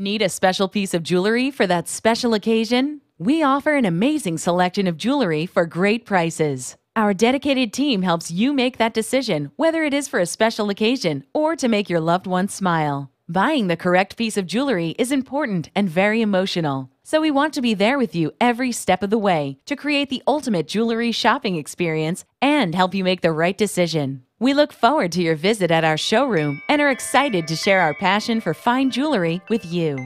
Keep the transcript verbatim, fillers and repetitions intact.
Need a special piece of jewelry for that special occasion? We offer an amazing selection of jewelry for great prices. Our dedicated team helps you make that decision, whether it is for a special occasion or to make your loved one smile. Buying the correct piece of jewelry is important and very emotional, so we want to be there with you every step of the way to create the ultimate jewelry shopping experience and help you make the right decision. We look forward to your visit at our showroom and are excited to share our passion for fine jewelry with you.